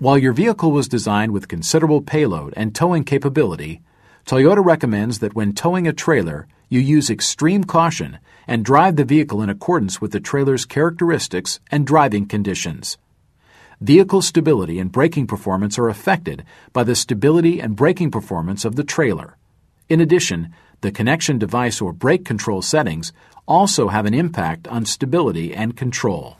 While your vehicle was designed with considerable payload and towing capability, Toyota recommends that when towing a trailer, you use extreme caution and drive the vehicle in accordance with the trailer's characteristics and driving conditions. Vehicle stability and braking performance are affected by the stability and braking performance of the trailer. In addition, the connection device or brake control settings also have an impact on stability and control.